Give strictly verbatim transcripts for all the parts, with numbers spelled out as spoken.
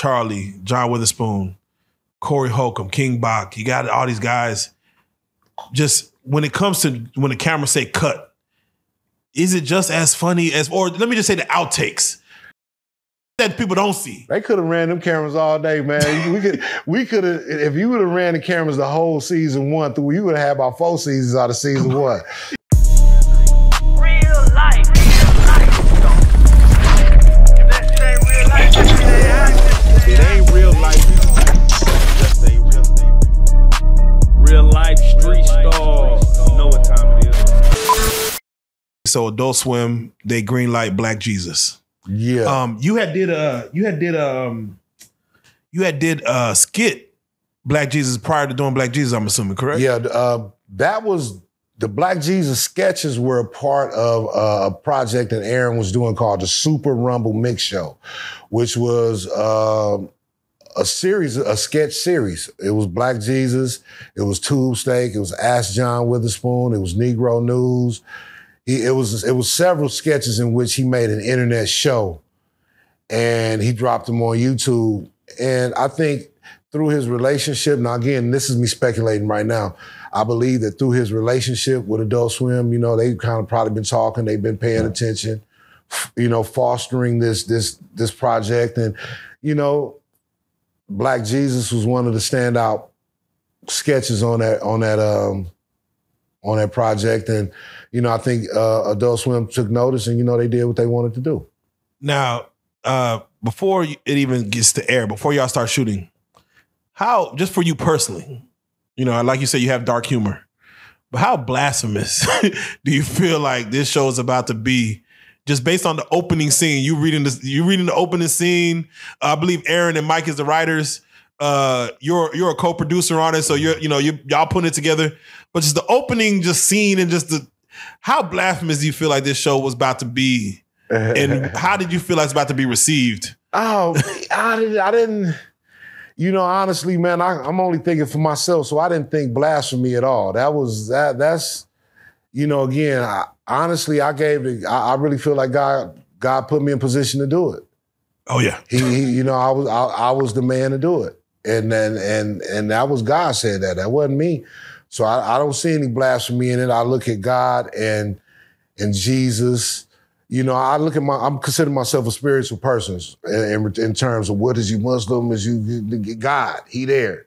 Charlie, John Witherspoon, Corey Holcomb, King Bach. You got all these guys. Just when it comes to when the camera say cut, is it just as funny as, or let me just say the outtakes that people don't see? They could have ran them cameras all day, man. We could, we could have, if you would have ran the cameras the whole season one through, you would have had about four seasons out of season one. So Adult Swim, they green light Black Jesus. Yeah. Um, you had did a you had did a, um you had did a skit Black Jesus prior to doing Black Jesus, I'm assuming, correct? Yeah, uh, that was the Black Jesus sketches were a part of a project that Aaron was doing called the Super Rumble Mix Show, which was uh, a series, a sketch series. It was Black Jesus, it was Tube Steak, it was Ask John Witherspoon, it was Negro News. He, it was it was several sketches in which he made an internet show, and he dropped them on YouTube. And I think through his relationship, now again, this is me speculating right now, I believe that through his relationship with Adult Swim, you know, they've kind of probably been talking, they've been paying attention, you know, fostering this this this project. And you know, Black Jesus was one of the standout sketches on that on that um, on that project, and you know, I think uh, Adult Swim took notice, and you know, they did what they wanted to do. Now, uh, before it even gets to air, before y'all start shooting, how, just for you personally, you know, like you said, you have dark humor, but how blasphemous do you feel like this show is about to be? Just based on the opening scene, you reading this, you reading the opening scene. Uh, I believe Aaron and Mike is the writers. Uh, you're you're a co-producer on it, so you're you know you y'all putting it together. But just the opening, just scene, and just the how blasphemous do you feel like this show was about to be, and how did you feel like it's about to be received? Oh, I didn't, I didn't. You know, honestly, man, I, I'm only thinking for myself, so I didn't think blasphemy at all. That was that. That's, you know, again, I, honestly, I gave it. I, I really feel like God God put me in position to do it. Oh yeah, he, he you know, I was I, I was the man to do it. And and and and that was God said that. That wasn't me. So I, I don't see any blasphemy in it. I look at God and and Jesus. You know, I look at my. I'm considering myself a spiritual person in, in terms of what is you Muslim, is you God. He there.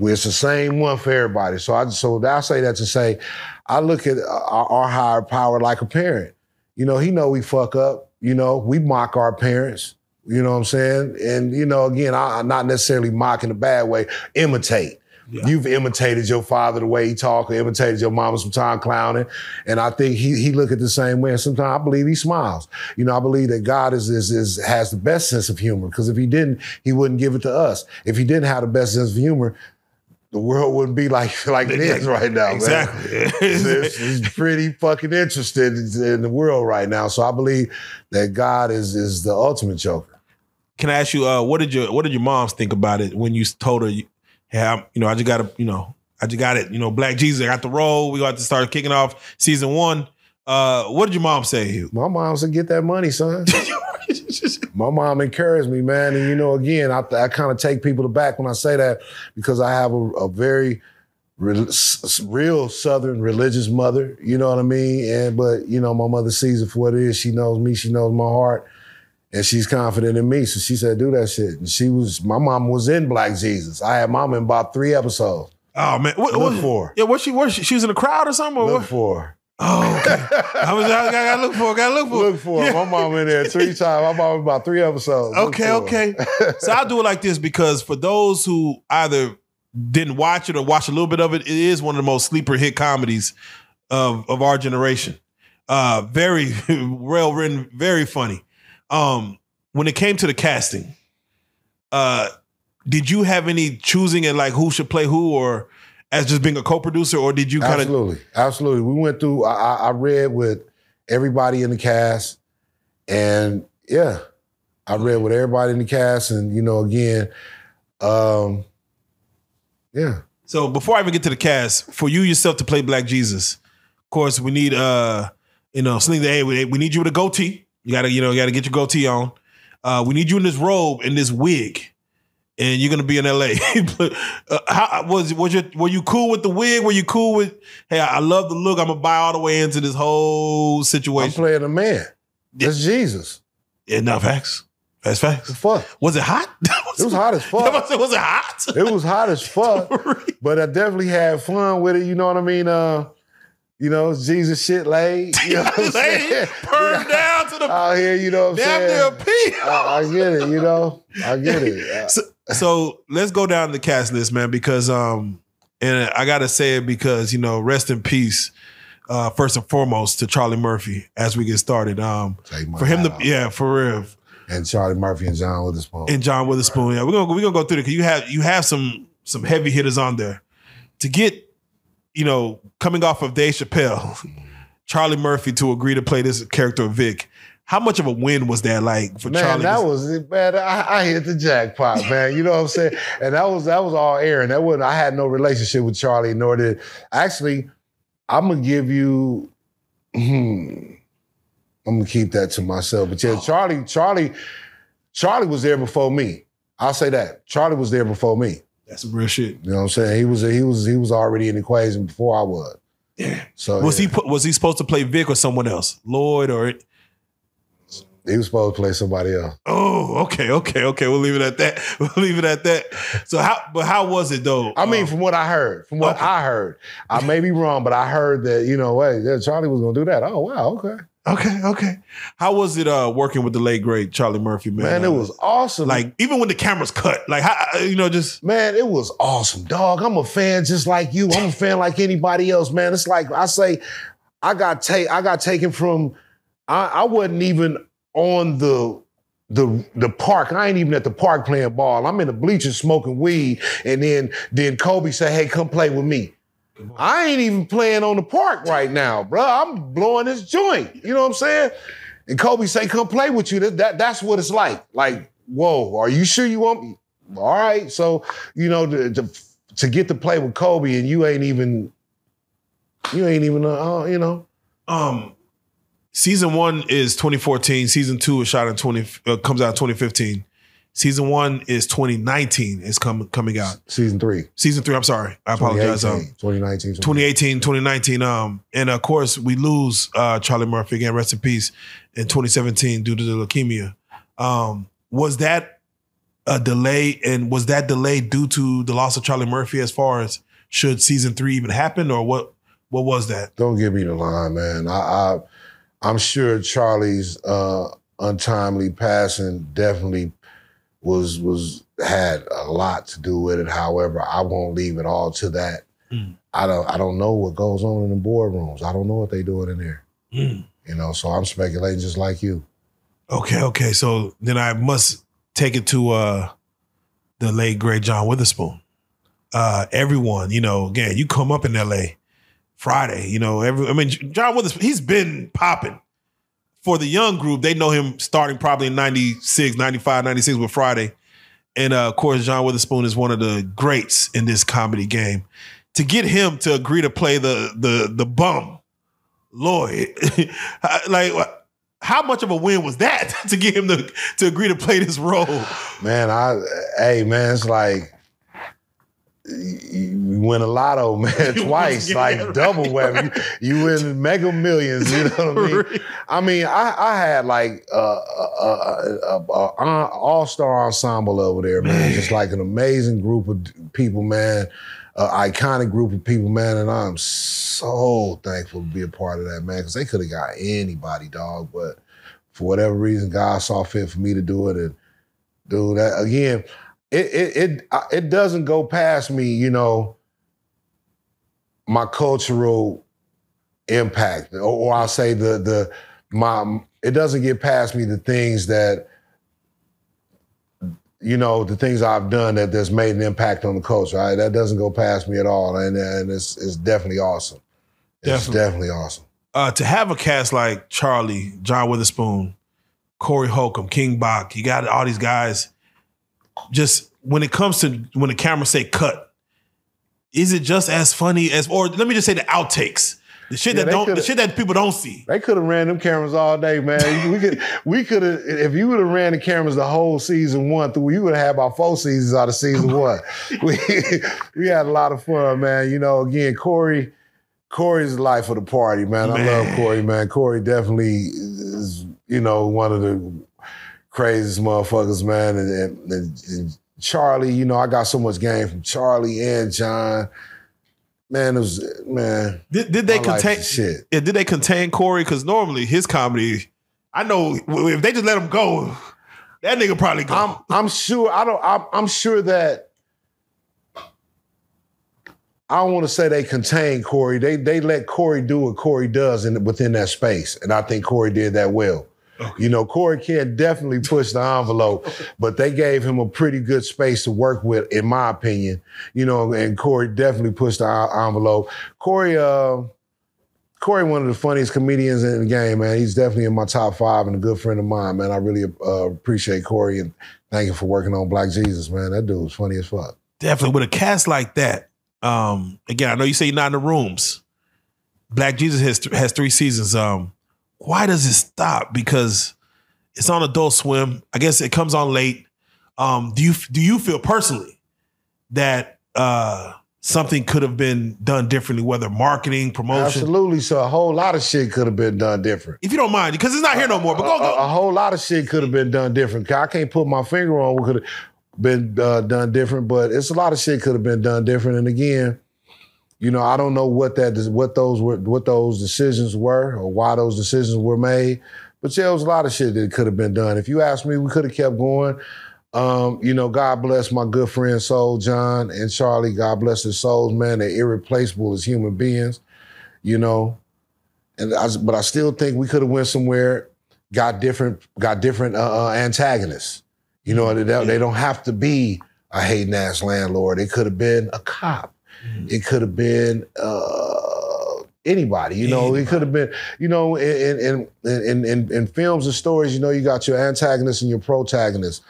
Well, it's the same one for everybody. So I so I say that to say, I look at our, our higher power like a parent. You know, he know we fuck up. You know, we mock our parents. You know what I'm saying? And, you know, again, I, I'm not necessarily mocking a bad way, imitate. Yeah. You've imitated your father the way he talked, or imitated your mama sometimes clowning. And I think he he look at the same way. And sometimes I believe he smiles. You know, I believe that God is is, is has the best sense of humor, because if he didn't, he wouldn't give it to us. If he didn't have the best sense of humor, the world wouldn't be like like it is right now, man. Exactly. it's, it's pretty fucking interesting in the world right now. So I believe that God is is the ultimate joker. Can I ask you, uh, what did your what did your moms think about it when you told her, hey, I'm, you know, I just got to, you know, I just got it, you know, Black Jesus, I got the role. We got to start kicking off season one. Uh, what did your mom say to you? My mom said, "Get that money, son." My mom encouraged me, man. And, you know, again, I, I kind of take people aback when I say that, because I have a, a very re real Southern religious mother, you know what I mean? And but, you know, my mother sees it for what it is. She knows me. She knows my heart. And she's confident in me. So she said, do that shit. And she was, my mom was in Black Jesus. I had mom in about three episodes. Oh, man. What, look what, for her. Yeah, what she was? She, she was in the crowd or something? Or look what? for her. Oh, okay. I was. I gotta look for. Gotta look for. Look for. Yeah. My mom in there three times. My mom in about three episodes. Okay, okay. So I'll do it like this, because for those who either didn't watch it or watch a little bit of it, it is one of the most sleeper hit comedies of of our generation. Uh, very well written, very funny. Um, when it came to the casting, uh, did you have any choosing in like who should play who, or? As just being a co-producer, or did you kind of? Absolutely, absolutely. We went through, I, I read with everybody in the cast, and yeah, I read with everybody in the cast, and you know, again, um, yeah. So before I even get to the cast, for you yourself to play Black Jesus, of course, we need, uh, you know, something that, hey, we need you with a goatee. You gotta, you know, you gotta get your goatee on. uh, we need you in this robe and this wig, and you're gonna be in L A. But, uh, how was was your were you cool with the wig? Were you cool with? Hey, I love the look. I'm gonna buy all the way into this whole situation. I'm playing a man. That's yeah. Jesus. Yeah, no facts. That's facts. The fuck. Was it hot? was it was hot as fuck. Was it, was it hot? It was hot as fuck. But I definitely had fun with it. You know what I mean? Uh, you know, Jesus shit laid. You know what laid, permed down to the out here. You know what I'm saying? I, I get it. You know, I get it. So, so let's go down the cast list, man, because um, and I gotta say it because you know, rest in peace. Uh, first and foremost to Charlie Murphy as we get started. Um, for him to, yeah, for real. And Charlie Murphy and John Witherspoon. And John Witherspoon, yeah. We're gonna we're gonna go through it because you have you have some some heavy hitters on there. To get, you know, coming off of Dave Chappelle, Charlie Murphy to agree to play this character of Vic. How much of a win was that like for man, Charlie? Man, that was man. I, I hit the jackpot, man. You know what I'm saying? And that was that was all Aaron. That wasn't. I had no relationship with Charlie, nor did actually. I'm gonna give you. Hmm, I'm gonna keep that to myself. But yeah, Charlie, Charlie, Charlie was there before me. I'll say that. Charlie was there before me. That's some real shit. You know what I'm saying? He was he was he was already in the equation before I was. Yeah. So was yeah. he was he supposed to play Vic or someone else? Lloyd or it? He was supposed to play somebody else. Oh, okay, okay, okay. We'll leave it at that. We'll leave it at that. So how but how was it though? I mean, um, from what I heard, from what okay. I heard. I may be wrong, but I heard that, you know, hey, yeah, Charlie was gonna do that. Oh wow, okay. Okay, okay. How was it uh, working with the late great Charlie Murphy, man? Man, it was awesome. Like even when the cameras cut, like how, you know, just man, it was awesome, dog. I'm a fan just like you. I'm a fan like anybody else, man. It's like I say, I got take, I got taken from. I, I wasn't even on the the the park. I ain't even at the park playing ball. I'm in the bleachers smoking weed, and then then Kobe said, "Hey, come play with me." I ain't even playing on the park right now, bro. I'm blowing this joint. You know what I'm saying? And Kobe say, come play with you. That, that That's what it's like. Like, whoa, are you sure you want me? All right. So, you know, to, to, to get to play with Kobe and you ain't even, you ain't even, uh, you know. Um, season one is twenty fourteen. Season two is shot in twenty, uh, comes out in twenty fifteen. Season one is twenty nineteen. It's coming coming out. Season three. Season three. I'm sorry. I apologize. twenty eighteen. twenty eighteen, twenty nineteen. Um, and of course, we lose uh, Charlie Murphy again. Rest in peace. In twenty seventeen, due to the leukemia. Um, was that a delay? And was that delay due to the loss of Charlie Murphy? As far as should season three even happen, or what? What was that? Don't give me the line, man. I, I I'm sure Charlie's uh, untimely passing definitely. was was had a lot to do with it. However, I won't leave it all to that. Mm. I don't I don't know what goes on in the boardrooms. I don't know what they doing in there. Mm. You know, so I'm speculating just like you. Okay, okay. So then I must take it to uh, the late great John Witherspoon. Uh, everyone, you know, again, you come up in L A Friday, you know, every I mean John Witherspoon, he's been popping. For the young group, they know him starting probably in ninety-six, ninety-five, ninety-six with Friday. And, uh, of course, John Witherspoon is one of the greats in this comedy game. To get him to agree to play the the the bum, Lloyd, like, how much of a win was that to get him to, to agree to play this role? Man, I, hey, man, it's like, you win a lotto, man, twice, yeah, like right, double whammy. Right. You, you win mega millions, you know what I mean? I mean, I, I had like a, a, a, a all-star ensemble over there, man. man. Just like an amazing group of people, man. An iconic group of people, man. And I'm so thankful to be a part of that, man, because they could have got anybody, dog. But for whatever reason, God saw fit for me to do it. And do that again. It it it it doesn't go past me, you know, my cultural impact, or, or I'll say the the my it doesn't get past me the things that, you know, the things I've done that that's made an impact on the culture. Right? That doesn't go past me at all, and and it's it's definitely awesome. It's definitely, definitely awesome. Uh, to have a cast like Charlie, John Witherspoon, Corey Holcomb, King Bach, you got all these guys. Just when it comes to when the camera say cut, is it just as funny as, or let me just say the outtakes, The shit yeah, that don't, the shit that people don't see. They could have ran them cameras all day, man. we could, we could have. If you would have ran the cameras the whole season one through, you would have had about four seasons out of season one. We, we had a lot of fun, man. You know, again, Corey, Corey's the life of the party, man. man. I love Corey, man. Corey definitely is, you know, one of the craziest motherfuckers, man. And, and, and Charlie, you know, I got so much game from Charlie and John. Man, it was, man. Did, did they contain? Shit. Did they contain Corey? Because normally his comedy, I know if they just let him go, that nigga probably go. I'm, I'm sure. I don't. I'm, I'm sure that. I don't want to say they contain Corey. They they let Corey do what Corey does in within that space, and I think Corey did that well. Okay. You know, Corey can definitely push the envelope, but they gave him a pretty good space to work with, in my opinion. You know, and Corey definitely pushed the envelope. Corey, uh, Corey, one of the funniest comedians in the game, man. He's definitely in my top five and a good friend of mine, man. I really uh, appreciate Corey and thank him for working on Black Jesus, man. That dude was funny as fuck. Definitely. With a cast like that, um, again, I know you say you're not in the rooms. Black Jesus has, th has three seasons. Um, Why does it stop? Because it's on Adult Swim. I guess it comes on late. Um, do you do you feel personally that uh, something could have been done differently, whether marketing, promotion? Absolutely. So a whole lot of shit could have been done different. If you don't mind, because it's not here no more. But go, go. A, a whole lot of shit could have been done different. I can't put my finger on what could have been uh, done different, but it's a lot of shit could have been done different. And again, you know, I don't know what that what those were, what those decisions were, or why those decisions were made. But yeah, there was a lot of shit that could have been done. If you ask me, we could have kept going. Um, you know, God bless my good friend Soul John and Charlie. God bless their souls, man. They're irreplaceable as human beings. You know, and I, but I still think we could have went somewhere, got different, got different uh, uh, antagonists. You know, they, they don't have to be a hating ass landlord. It could have been a cop. It could have been uh, anybody, you know. Anybody. It could have been, you know, in in, in in in films and stories, you know, you got your antagonist and your protagonist,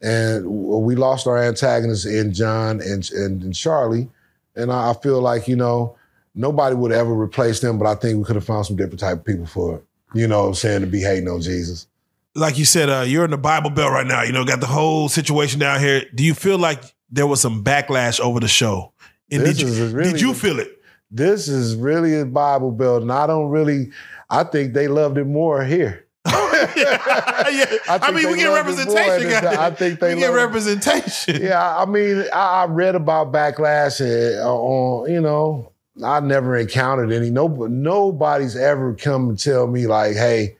and we lost our antagonist in John and and, and Charlie, and I feel like, you know, nobody would ever replace them, but I think we could have found some different type of people for it, you know what I'm saying, to be hating on Jesus. Like you said, uh, you're in the Bible Belt right now, you know, got the whole situation down here. Do you feel like there was some backlash over the show? And this did, you, is really, did you feel it? This is really a Bible Belt, and I don't really, I think they loved it more here. yeah, yeah. I, I mean, we get representation. I think they we get representation. It. Yeah, I mean, I, I read about backlash and, uh, on, you know, I never encountered any. No, nobody's ever come and tell me like, hey,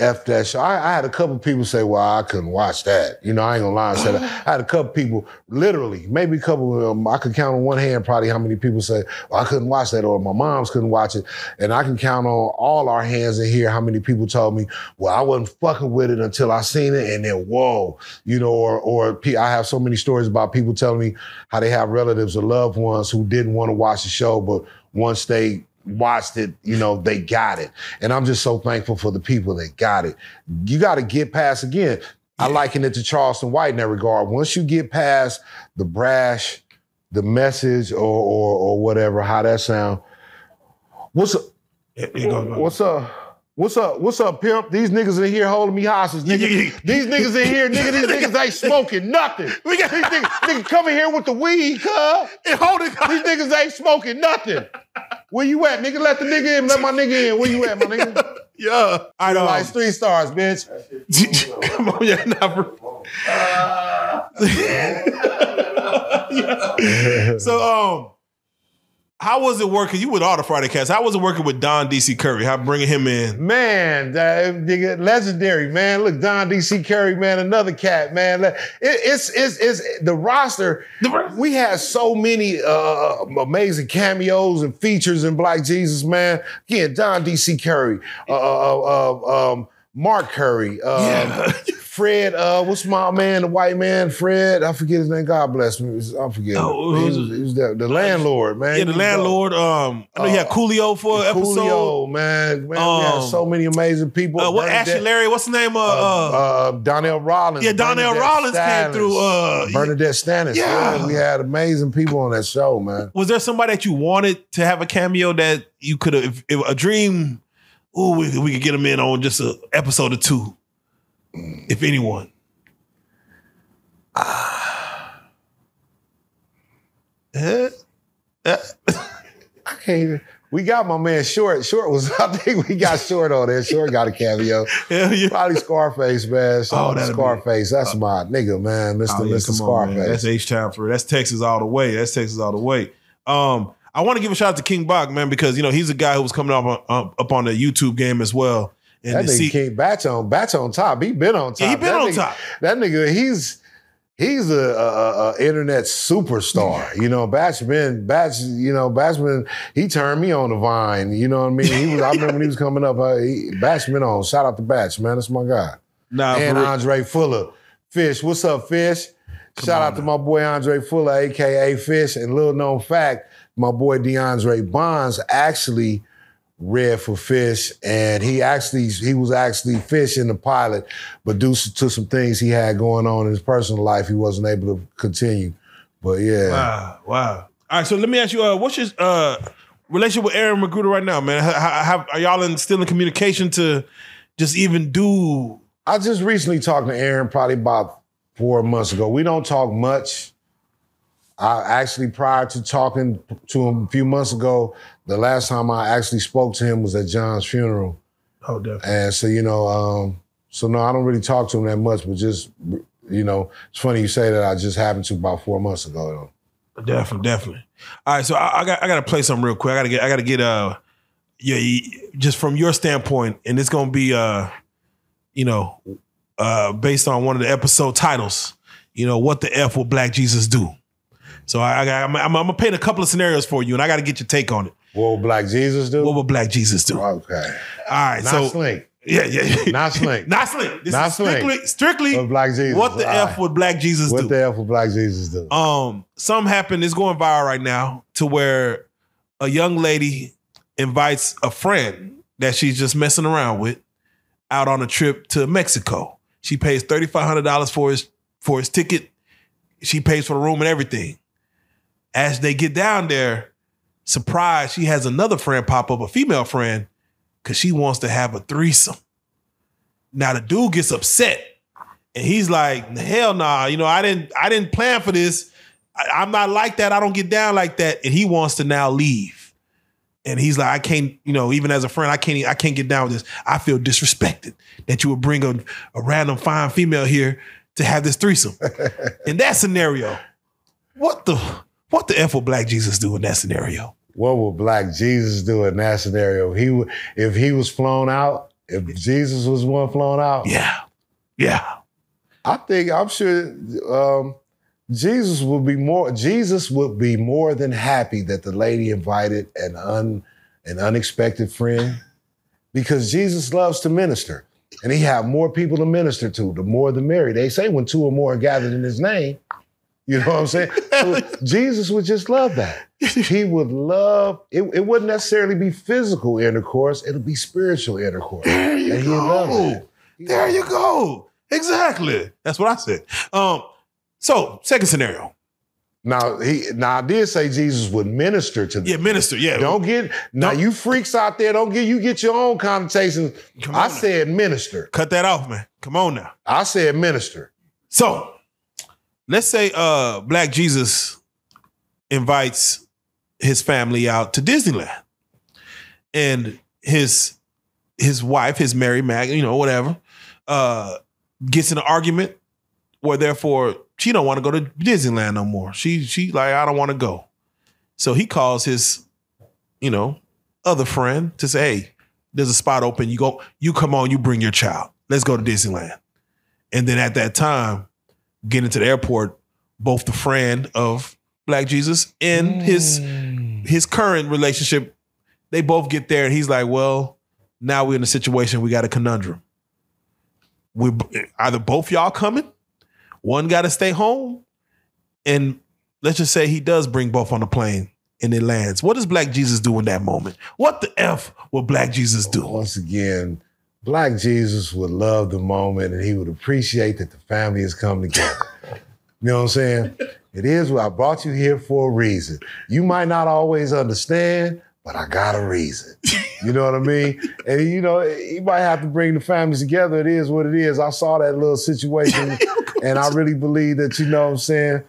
F that show. I, I had a couple people say, well, I couldn't watch that. You know, I ain't gonna lie and say that. I had a couple people, literally, maybe a couple of them, I could count on one hand probably how many people say, well, I couldn't watch that, or my moms couldn't watch it. And I can count on all our hands in here how many people told me, well, I wasn't fucking with it until I seen it, and then whoa. You know, or, or I have so many stories about people telling me how they have relatives or loved ones who didn't want to watch the show, but once they watched it, you know, they got it. And I'm just so thankful for the people that got it. You got to get past, again, I liken it to Charleston White in that regard. Once you get past the brash, the message, or or, or whatever, how that sound, what's up? What's up? What's up? What's up, pimp? These niggas in here holding me hostage, nigga. These niggas in here, nigga, these niggas ain't smoking nothing. We got these niggas, niggas coming here with the weed, cuz. And holding these niggas ain't smoking nothing. Where you at, nigga? Let the nigga in. Let my nigga in. Where you at, my nigga? Yeah. I know. Like three stars, bitch. Come on, yeah, never. Uh, so, um, how was it working? You with all the Friday cast. How was it working with Don D C. Curry? How bringing him in? Man, that nigga, legendary, man. Look, Don D C. Curry, man, another cat, man. It, it's, it's, it's the roster. The, we had so many uh, amazing cameos and features in Black Jesus, man. Again, Don D C. Curry, uh, uh, uh, um, Mark Curry, uh, yeah. Fred, uh, what's my man, the white man, Fred? I forget his name. God bless me. Was, I forget. Oh, he was, he was the, the landlord, man. Yeah, the landlord. Um, I know uh, you had Coolio for an episode. Coolio, man. Man, um, we had so many amazing people. Uh, what, Ashley Larry, what's the name? Uh, uh, uh, Donnell Rollins. Yeah, Donnell Bernadette Rollins Stannis, came through. Uh, Bernadette Stannis. Yeah. Man, we had amazing people on that show, man. Was there somebody that you wanted to have a cameo that you could have, a dream, ooh, we, we could get them in on just an episode or two? If anyone, ah, uh, uh, I can't. We got my man Short. Short was. I think we got Short on there. Short got a cameo. Hell yeah. Probably Scarface, man. Oh, that's Scarface. Be, that's uh, my nigga, man. Mister Oh, yeah, Mister Scarface. On, that's H Town for. That's Texas all the way. That's Texas all the way. Um, I want to give a shout out to King Bach, man, because you know he's a guy who was coming up on, um, up on the YouTube game as well. And that nigga see, King Bach on, Bach on top. He been on top. He been that on nigga, top. That nigga, he's he's a, a, a internet superstar. You know, Bach been, Bach, you know, Bach been, he turned me on the Vine. You know what I mean? He was, I remember when he was coming up, uh, he, Bach been on. Shout out to Bach, man. That's my guy. Nah, and Andre Fuller. Fish, what's up, Fish? Come Shout out now. to my boy Andre Fuller, A K A Fish. And little known fact, my boy DeAndre Bonds actually read for Fish, and he actually he was actually Fish in the pilot, but due to some things he had going on in his personal life, he wasn't able to continue. But yeah, wow, wow. All right, so let me ask you, uh, what's your uh, relationship with Aaron Magruder right now, man? How, how, are y'all in, still in communication to just even do? I just recently talked to Aaron probably about four months ago. We don't talk much. I actually, prior to talking to him a few months ago, the last time I actually spoke to him was at John's funeral. Oh, definitely. And so, you know, um, so no, I don't really talk to him that much, but just, you know, it's funny you say that. I just happened to about four months ago, though. Definitely, definitely. All right, so I, I got I got to play something real quick. I got to get I got to get uh, yeah, just from your standpoint, and it's gonna be uh, you know, uh, based on one of the episode titles. You know, what the F will Black Jesus do? So I, I, I'm, I'm, I'm gonna paint a couple of scenarios for you, and I got to get your take on it. What would Black Jesus do? What would Black Jesus do? Okay. All right. Not so Slink. Yeah, yeah. Not Slink. Not Slink. This Not is strictly, Slink. Strictly of Black Jesus. What the All F right. would Black Jesus what do? What the F would Black Jesus do? Um, something happened. It's going viral right now to where a young lady invites a friend that she's just messing around with out on a trip to Mexico. She pays thirty-five hundred dollars for his, for his ticket. She pays for the room and everything. As they get down there, surprise, she has another friend pop up, a female friend, because she wants to have a threesome. Now the dude gets upset, and he's like, "Hell nah, you know, I didn't, I didn't plan for this. I, I'm not like that. I don't get down like that." And he wants to now leave, and he's like, "I can't, you know, even as a friend, I can't, I can't get down with this. I feel disrespected that you would bring a, a random fine female here to have this threesome." In that scenario, what the? What the F will Black Jesus do in that scenario? What would Black Jesus do in that scenario? He would, if he was flown out, if Jesus was one flown out. Yeah, yeah. I think I'm sure um, Jesus would be more. Jesus would be more than happy that the lady invited an un, an unexpected friend, because Jesus loves to minister, and he had more people to minister to. The more the merrier. They say when two or more are gathered in his name. You know what I'm saying? So Jesus would just love that. He would love, it, it wouldn't necessarily be physical intercourse, it'll be spiritual intercourse. There you and go. There you go. Exactly. That's what I said. Um, so, second scenario. Now, he, now I did say Jesus would minister to them. Yeah, minister, yeah. Don't get, now don't, you freaks out there, don't get, you get your own connotations. I said now. minister. Cut that off, man. Come on now. I said minister. So, let's say uh, Black Jesus invites his family out to Disneyland, and his his wife, his Mary Mag, you know, whatever, uh, gets in an argument where therefore she don't want to go to Disneyland no more. She she like, I don't want to go. So he calls his, you know, other friend to say, hey, there's a spot open. You go, you come on, you bring your child. Let's go to Disneyland. And then at that time, getting to the airport, both the friend of Black Jesus and mm. his his current relationship, they both get there, and he's like, well, now we're in a situation, we got a conundrum. we're either both y'all coming, one got to stay home, and let's just say he does bring both on the plane and it lands. What does Black Jesus do in that moment? What the F will Black Jesus do? Once again, Black Jesus would love the moment and he would appreciate that the family has come together. You know what I'm saying? It is what I brought you here for a reason. You might not always understand, but I got a reason. You know what I mean? And, you know, you might have to bring the families together. It is what it is. I saw that little situation and I really believe that, you know what I'm saying,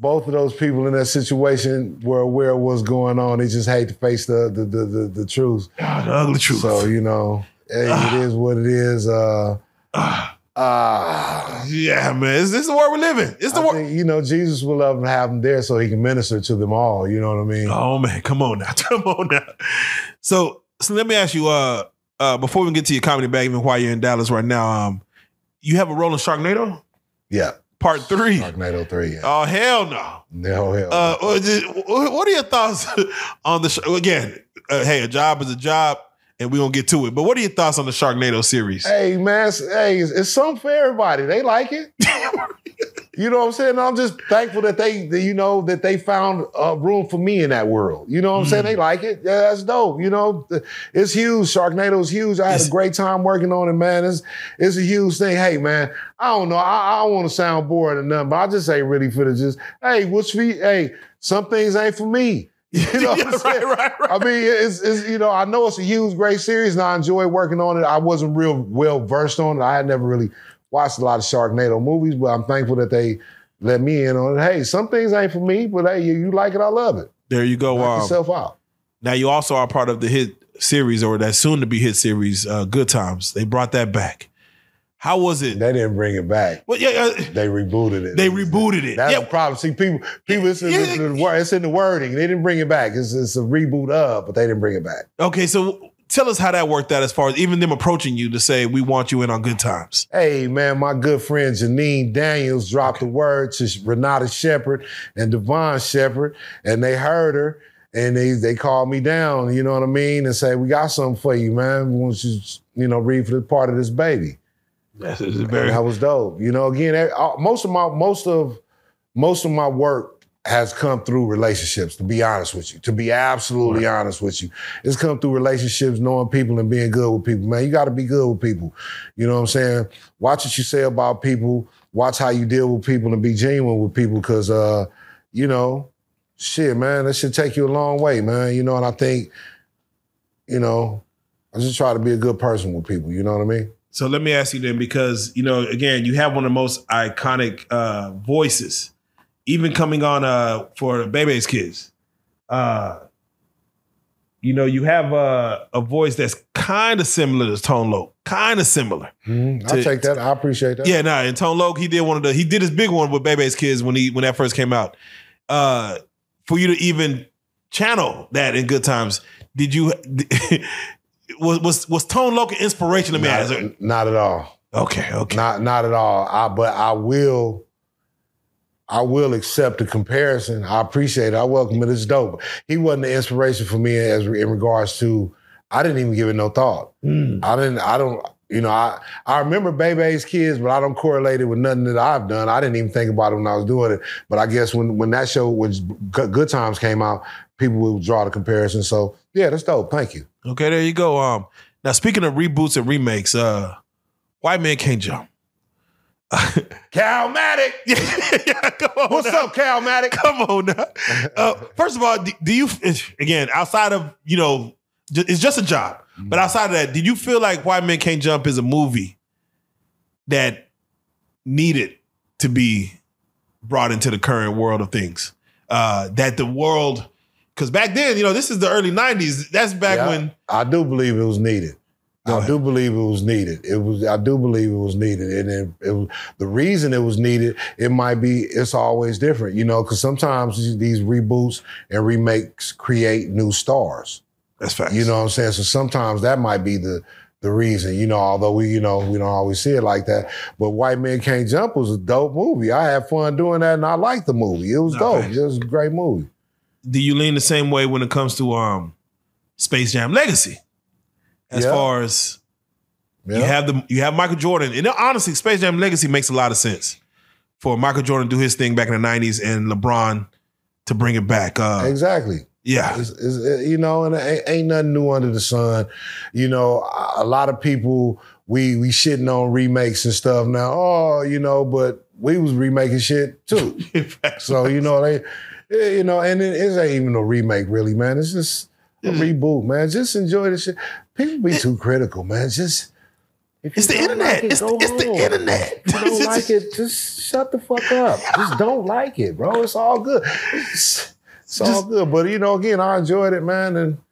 both of those people in that situation were aware of what's going on. They just hate to face the the the, the, the truth. God, the ugly truth. So, you know, hey, uh, it is what it is. Uh, uh, uh, yeah, man. It's, it's the world we live in. It's the I world. Think, you know, Jesus will love them, have them there so he can minister to them all. You know what I mean? Oh, man. Come on now. Come on now. So, so let me ask you, uh, uh, before we get to your comedy bag, even while you're in Dallas right now, um, you have a role in Sharknado? Yeah. Part three. Sharknado three. Yeah. Oh, hell no. No, hell uh, no. Just, what are your thoughts on the show? Again, uh, hey, a job is a job. And we're going to get to it. But what are your thoughts on the Sharknado series? Hey, man, it's, hey, it's, it's something for everybody. They like it. You know what I'm saying? I'm just thankful that they, that, you know, that they found uh, room for me in that world. You know what I'm mm. saying? They like it. Yeah, that's dope. You know, it's huge. Sharknado's huge. I had it's, a great time working on it, man. It's, it's a huge thing. Hey, man, I don't know. I, I don't want to sound boring or nothing, but I just ain't really for the just, hey, what's for you? Hey, some things ain't for me. You know yeah, right, right, right. I mean, it's, it's, you know, I know it's a huge, great series and I enjoy working on it. I wasn't real well versed on it. I had never really watched a lot of Sharknado movies, but I'm thankful that they let me in on it. Hey, some things ain't for me, but hey, you, you like it, I love it. There you go. Knock um, yourself out. Now you also are part of the hit series or that soon to be hit series, uh, Good Times. They brought that back. How was it? They didn't bring it back. Well, yeah, uh, they rebooted it. They rebooted it. That's yeah. the problem. See, people, people, it's in, yeah. it's, in the, it's in the wording. They didn't bring it back. It's, it's a reboot of, but they didn't bring it back. Okay, so tell us how that worked out as far as even them approaching you to say, we want you in on Good Times. Hey, man, my good friend Janine Daniels dropped okay. the word to Renata Shepherd and Devon Shepherd, and they heard her, and they, they called me down, you know what I mean, and say, we got something for you, man. We want you to, you know, read for the part of this baby. Yes, it's very. That was dope. You know, again, most of my most of most of my work has come through relationships. To be honest with you, to be absolutely right. honest with you, it's come through relationships, knowing people and being good with people. Man, you got to be good with people. You know what I'm saying? Watch what you say about people. Watch how you deal with people and be genuine with people, because uh, you know, shit, man, that should take you a long way, man. You know, and I think, you know, I just try to be a good person with people. You know what I mean? So let me ask you then, because, you know, again, you have one of the most iconic uh, voices, even coming on uh, for Bebe's Kids. Uh, you know, you have a, a voice that's kind of similar to Tone Loc, kind of similar. Mm-hmm. I'll take that. I appreciate that. Yeah, no, nah, and Tone Loc, he did one of the, he did his big one with Bebe's Kids when he when that first came out. Uh, for you to even channel that in Good Times, did you... Was was was Tone Loc an inspiration to me? Not, not at all. Okay, okay. Not not at all. I but I will. I will accept the comparison. I appreciate it. I welcome it. It's dope. He wasn't the inspiration for me as in regards to. I didn't even give it no thought. Mm. I didn't. I don't. You know. I I remember Bebe's Kids, but I don't correlate it with nothing that I've done. I didn't even think about it when I was doing it. But I guess when when that show when Good Times came out, people will draw the comparison. So yeah, that's dope. Thank you. Okay, there you go. Um, now speaking of reboots and remakes, uh, White Man Can't Jump. Calmatic. yeah, yeah, come on. What's now. up, Calmatic? Come on now. Uh, first of all, do, do you again outside of you know it's just a job, mm-hmm. but outside of that, did you feel like White Man Can't Jump is a movie that needed to be brought into the current world of things? Uh, that the world. Because back then, you know, this is the early nineties. That's back yeah, when... I do believe it was needed. I do believe it was needed. It was. I do believe it was needed. And it, it was, the reason it was needed, it might be, it's always different, you know, because sometimes these reboots and remakes create new stars. That's facts. You know what I'm saying? So sometimes that might be the the reason, you know, although we, you know, we don't always see it like that. But White Man Can't Jump was a dope movie. I had fun doing that and I liked the movie. It was dope. It was a great movie. Do you lean the same way when it comes to um, Space Jam Legacy? As yeah. far as Yeah. You have the you have Michael Jordan, and honestly, Space Jam Legacy makes a lot of sense for Michael Jordan to do his thing back in the nineties and LeBron to bring it back. Uh, exactly. Yeah. It's, it's, you know, and it ain't nothing new under the sun. You know, a lot of people, we we shitting on remakes and stuff now. Oh, you know, but we was remaking shit too. So, you know, they, you know, and it, it ain't even no remake really, man. It's just a reboot, man. Just enjoy the shit. People be too critical, man. Just... It's the internet. Like it, it's the, it's the internet. If you don't like it, just shut the fuck up. Just don't like it, bro. It's all good. It's, it's just all good. But, you know, again, I enjoyed it, man. And